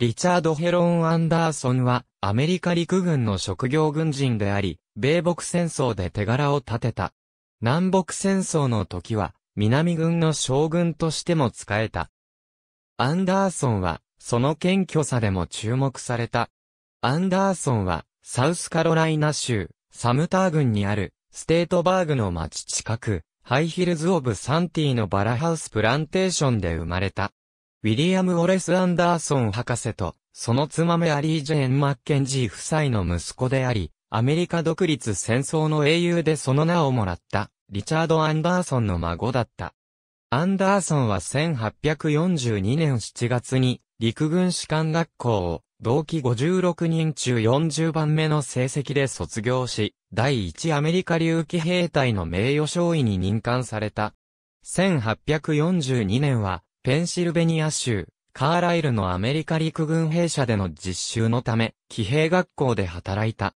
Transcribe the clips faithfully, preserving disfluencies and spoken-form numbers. リチャード・ヘロン・アンダーソンは、アメリカ陸軍の職業軍人であり、米北戦争で手柄を立てた。南北戦争の時は、南軍の将軍としても仕えた。アンダーソンは、その謙虚さでも注目された。アンダーソンは、サウスカロライナ州、サムター郡にある、ステートバーグの町近く、ハイヒルズ・オブ・サンティのバラハウスプランテーションで生まれた。ウィリアム・ウォレス・アンダーソン博士と、その妻メアリー・ジェーン・マッケンジー夫妻の息子であり、アメリカ独立戦争の英雄でその名をもらった、リチャード・アンダーソンの孫だった。アンダーソンはせんはっぴゃくよんじゅうにねんしちがつに、陸軍士官学校を、同期ごじゅうろくにんちゅうよんじゅうばんめの成績で卒業し、だいいちアメリカ竜騎兵隊の名誉少尉に任官された。せんはっぴゃくよんじゅうにねんは、ペンシルベニア州、カーライルのアメリカ陸軍兵舎での実習のため、騎兵学校で働いた。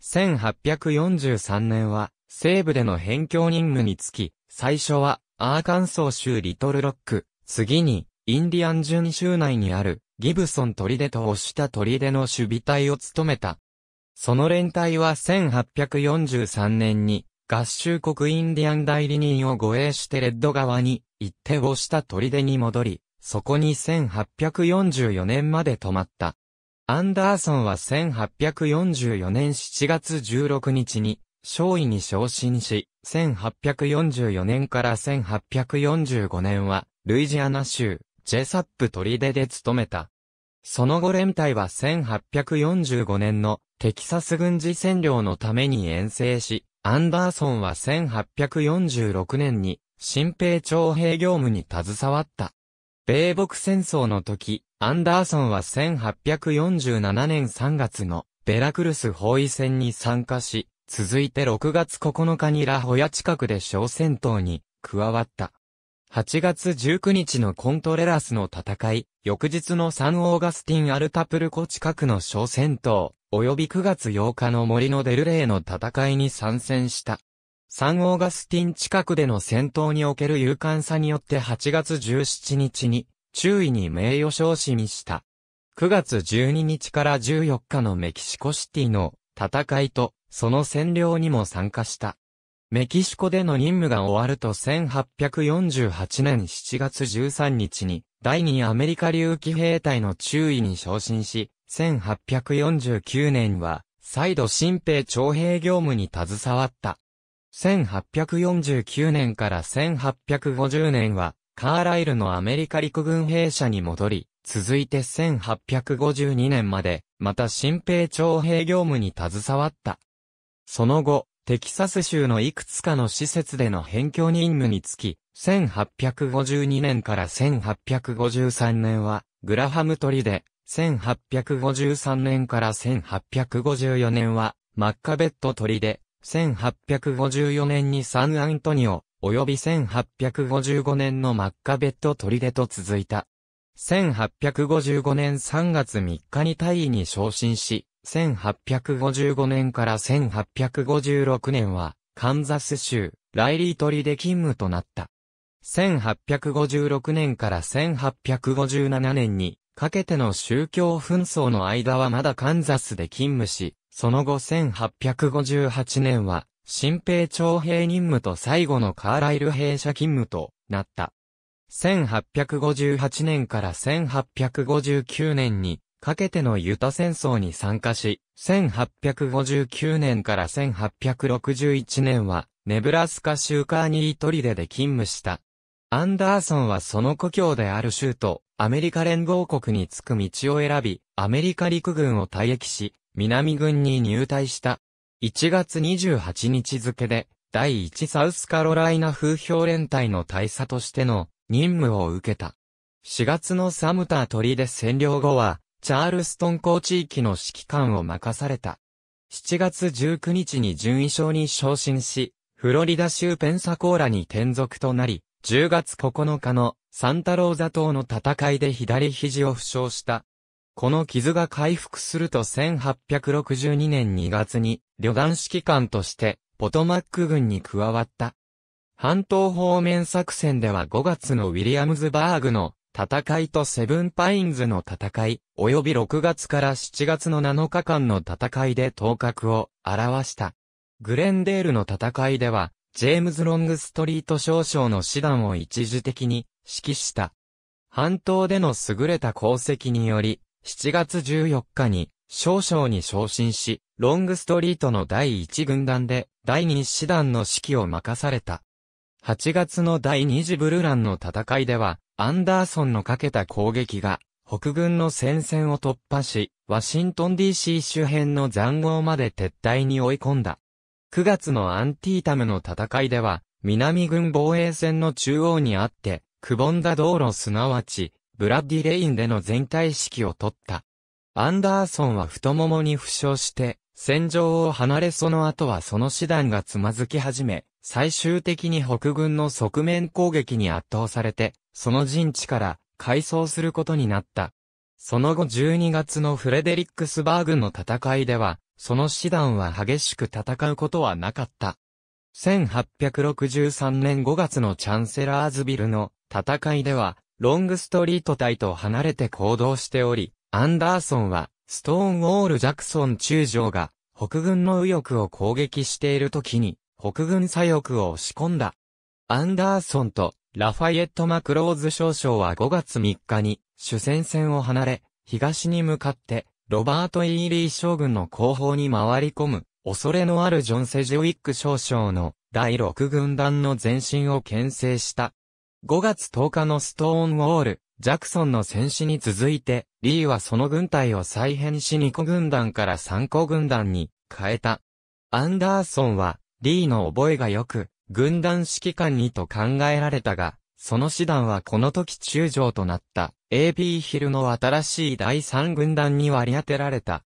せんはっぴゃくよんじゅうさんねんは、西部での辺境任務に就き、最初は、アーカンソー州リトルロック、次に、インディアン準州内にある、ギブソン砦と押した砦の守備隊を務めた。その連隊はせんはっぴゃくよんじゅうさんねんに合衆国インディアン代理人を護衛してレッド川に行って押した砦に戻り、そこにせんはっぴゃくよんじゅうよねんまで泊まった。アンダーソンはせんはっぴゃくよんじゅうよねんしちがつじゅうろくにちに少尉に昇進し、せんはっぴゃくよんじゅうよねんからせんはっぴゃくよんじゅうごねんはルイジアナ州、ジェサップ砦で勤めた。その後連隊はせんはっぴゃくよんじゅうごねんのテキサス軍事占領のために遠征し、アンダーソンはせんはっぴゃくよんじゅうろくねんに新兵徴兵業務に携わった。米北戦争の時、アンダーソンはせんはっぴゃくよんじゅうななねんさんがつのベラクルス包囲戦に参加し、続いてろくがつここのかにラホヤ近くで小戦闘に加わった。はちがつじゅうくにちのコントレラスの戦い、翌日のサン・オーガスティン・アルタプルコ近くの小戦闘、及びくがつようかの森のデルレイの戦いに参戦した。サン・オーガスティン近くでの戦闘における勇敢さによってはちがつじゅうしちにちに、中尉に名誉昇進した。くがつじゅうににちからじゅうよっかのメキシコシティの戦いと、その占領にも参加した。メキシコでの任務が終わるとせんはっぴゃくよんじゅうはちねんしちがつじゅうさんにちにだいにアメリカ竜騎兵隊の中尉に昇進し、せんはっぴゃくよんじゅうきゅうねんは再度新兵徴兵業務に携わった。せんはっぴゃくよんじゅうきゅうねんからせんはっぴゃくごじゅうねんはカーライルのアメリカ陸軍兵舎に戻り、続いてせんはっぴゃくごじゅうにねんまでまた新兵徴兵業務に携わった。その後、テキサス州のいくつかの施設での辺境任務につき、せんはっぴゃくごじゅうにねんからせんはっぴゃくごじゅうさんねんは、グラハム砦で、せんはっぴゃくごじゅうさんねんからせんはっぴゃくごじゅうよねんは、マッカベット砦で、せんはっぴゃくごじゅうよねんにサンアントニオ、及びせんはっぴゃくごじゅうごねんのマッカベット砦と続いた。せんはっぴゃくごじゅうごねんさんがつみっかに大尉に昇進し、せんはっぴゃくごじゅうごねんからせんはっぴゃくごじゅうろくねんは、カンザス州、ライリー砦で勤務となった。せんはっぴゃくごじゅうろくねんからせんはっぴゃくごじゅうななねんに、かけての宗教紛争の間はまだカンザスで勤務し、その後せんはっぴゃくごじゅうはちねんは、新兵徴兵任務と最後のカーライル兵舎勤務となった。せんはっぴゃくごじゅうはちねんからせんはっぴゃくごじゅうきゅうねんに、かけてのユタ戦争に参加し、せんはっぴゃくごじゅうきゅうねんからせんはっぴゃくろくじゅういちねんは、ネブラスカ州カーニー砦で勤務した。アンダーソンはその故郷である州と、アメリカ連合国に着く道を選び、アメリカ陸軍を退役し、南軍に入隊した。いちがつにじゅうはちにち付で、だいいちサウスカロライナ風評連隊の大佐としての任務を受けた。しがつのサムター砦占領後は、チャールストン港地域の指揮官を任された。しちがつじゅうくにちに準尉将に昇進し、フロリダ州ペンサコーラに転属となり、じゅうがつここのかのサンタローザ島の戦いで左肘を負傷した。この傷が回復するとせんはっぴゃくろくじゅうにねんにがつに旅団指揮官としてポトマック軍に加わった。半島方面作戦ではごがつのウィリアムズバーグの戦いとセブンパインズの戦い、及びろくがつからしちがつのなのかかんの戦いで頭角を表した。グレンデールの戦いでは、ジェームズ・ロングストリート少将の師団を一時的に指揮した。半島での優れた功績により、しちがつじゅうよっかに少将に昇進し、ロングストリートのだいいちぐんだんでだいにしだんの指揮を任された。はちがつのだいにじブルーランの戦いでは、アンダーソンのかけた攻撃が、北軍の戦線を突破し、ワシントン ディーシー 周辺の塹壕まで撤退に追い込んだ。くがつのアンティータムの戦いでは、南軍防衛線の中央にあって、くぼんだ道路すなわち、ブラッディレインでの全体指揮を取った。アンダーソンは太ももに負傷して、戦場を離れその後はその師団がつまずき始め、最終的に北軍の側面攻撃に圧倒されて、その陣地から回走することになった。その後じゅうにがつのフレデリックスバーグの戦いでは、その師団は激しく戦うことはなかった。せんはっぴゃくろくじゅうさんねんごがつのチャンセラーズビルの戦いでは、ロングストリート隊と離れて行動しており、アンダーソンは、ストーンウォール・ジャクソン中将が、北軍の右翼を攻撃している時に、北軍左翼を押し込んだ。アンダーソンと、ラファイエット・マクローズ少将はごがつみっかに主戦線を離れ、東に向かってロバート・イーリー将軍の後方に回り込む、恐れのあるジョン・セジウィック少将のだいろくぐんだんの前進を牽制した。ごがつとおかのストーンウォール、ジャクソンの戦死に続いて、リーはその軍隊を再編しにこぐんだんからさんこぐんだんに変えた。アンダーソンは、リーの覚えが良く、軍団指揮官にと考えられたが、その師団はこの時中将となった、エーピー ヒルの新しいだいさんぐんだんに割り当てられた。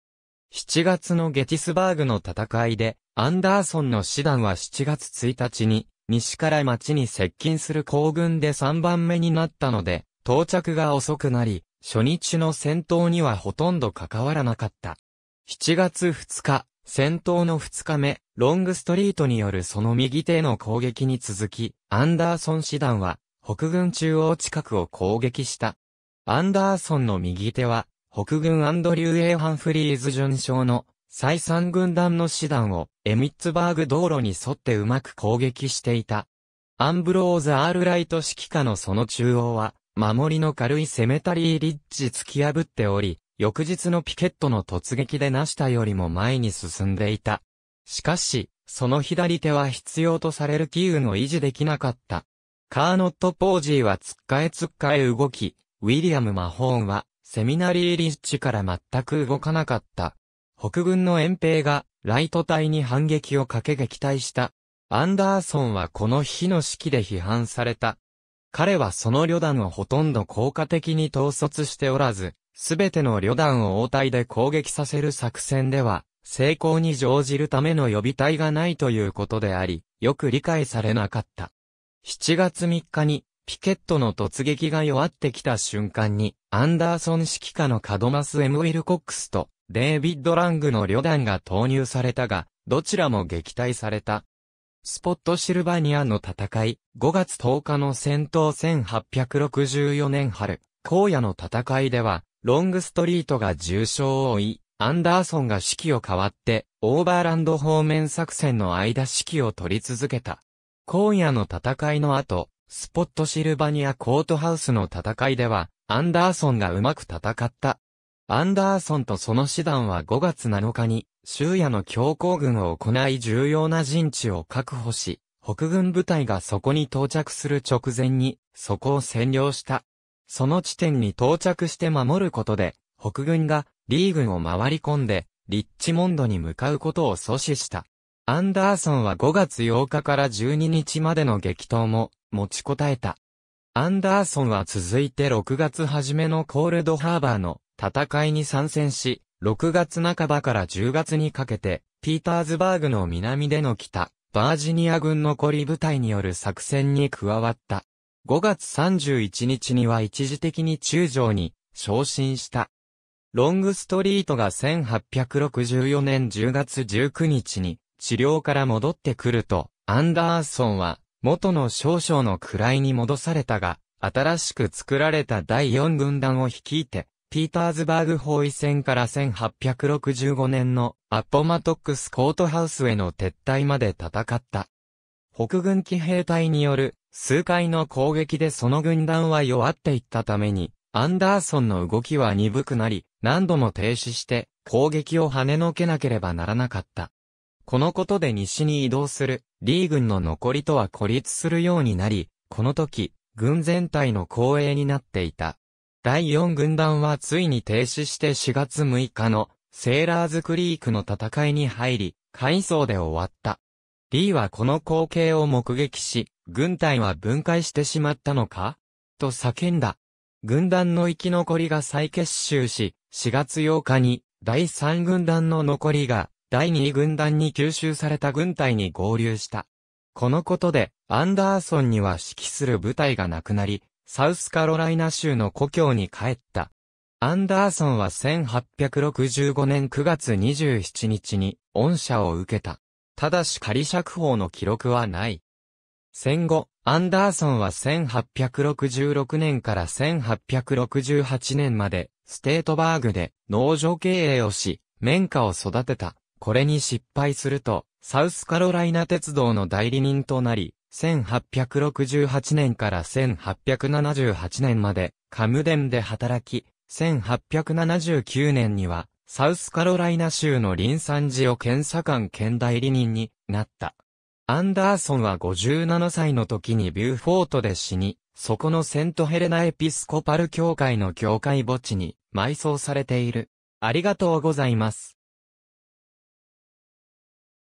しちがつのゲティスバーグの戦いで、アンダーソンの師団はしちがつついたちに、西から町に接近する行軍でさんばんめになったので、到着が遅くなり、初日の戦闘にはほとんど関わらなかった。しちがつふつか、戦闘のふつかめ、ロングストリートによるその右手への攻撃に続き、アンダーソン師団は北軍中央近くを攻撃した。アンダーソンの右手は北軍アンドリュー・エー・ハンフリーズ准将のだいさんぐんだんの師団をエミッツバーグ道路に沿ってうまく攻撃していた。アンブローズ・アール・ライト指揮下のその中央は守りの軽いセメタリー・リッジ突き破っており、翌日のピケットの突撃で成したよりも前に進んでいた。しかし、その左手は必要とされる機運を維持できなかった。カーノット・ポージーはつっかえつっかえ動き、ウィリアム・マホーンはセミナリー・リッチから全く動かなかった。北軍の遠兵がライト隊に反撃をかけ撃退した。アンダーソンはこの日の指揮で批判された。彼はその旅団をほとんど効果的に統率しておらず、すべての旅団を応対で攻撃させる作戦では、成功に乗じるための予備隊がないということであり、よく理解されなかった。しちがつみっかに、ピケットの突撃が弱ってきた瞬間に、アンダーソン指揮下のカドマス・エム・ウィルコックスと、デイビッド・ラングの旅団が投入されたが、どちらも撃退された。スポットシルバニアの戦い、ごがつとおかの戦闘せんはっぴゃくろくじゅうよねんはる、荒野の戦いでは、ロングストリートが重傷を負い、アンダーソンが指揮を代わって、オーバーランド方面作戦の間指揮を取り続けた。荒野の戦いの後、スポットシルバニアコートハウスの戦いでは、アンダーソンがうまく戦った。アンダーソンとその師団はごがつなのかに、州野の強行軍を行い重要な陣地を確保し、北軍部隊がそこに到着する直前に、そこを占領した。その地点に到着して守ることで、北軍が、リー軍を回り込んで、リッチモンドに向かうことを阻止した。アンダーソンはごがつようかからじゅうににちまでの激闘も持ちこたえた。アンダーソンは続いてろくがつはじめのコールドハーバーの戦いに参戦し、ろくがつなかばからじゅうがつにかけて、ピーターズバーグの南での北、バージニア軍残り部隊による作戦に加わった。ごがつさんじゅういちにちには一時的に中将に昇進した。ロングストリートがせんはっぴゃくろくじゅうよねんじゅうがつじゅうくにちに治療から戻ってくると、アンダーソンは元の少将の位に戻されたが、新しく作られただいよん軍団を率いて、ピーターズバーグ包囲戦からせんはっぴゃくろくじゅうごねんのアポマトックスコートハウスへの撤退まで戦った。北軍騎兵隊による数回の攻撃でその軍団は弱っていったために、アンダーソンの動きは鈍くなり、何度も停止して攻撃を跳ねのけなければならなかった。このことで西に移動するリー軍の残りとは孤立するようになり、この時、軍全体の後衛になっていた。だいよん軍団はついに停止してしがつむいかのセーラーズクリークの戦いに入り、回想で終わった。リーはこの光景を目撃し、軍隊は分解してしまったのかと叫んだ。軍団の生き残りが再結集し、しがつようかにだいさん軍団の残りがだいに軍団に吸収された軍隊に合流した。このことで、アンダーソンには指揮する部隊がなくなり、サウスカロライナ州の故郷に帰った。アンダーソンはせんはっぴゃくろくじゅうごねんくがつにじゅうしちにちに恩赦を受けた。ただし仮釈放の記録はない。戦後、アンダーソンはせんはっぴゃくろくじゅうろくねんからせんはっぴゃくろくじゅうはちねんまでステートバーグで農場経営をし、綿花を育てた。これに失敗すると、サウスカロライナ鉄道の代理人となり、せんはっぴゃくろくじゅうはちねんからせんはっぴゃくななじゅうはちねんまでカムデンで働き、せんはっぴゃくななじゅうきゅうねんにはサウスカロライナ州のリン産地を検査官兼代理人になった。アンダーソンはごじゅうななさいの時にビューフォートで死に、そこのセントヘレナエピスコパル教会の教会墓地に埋葬されている。ありがとうございます。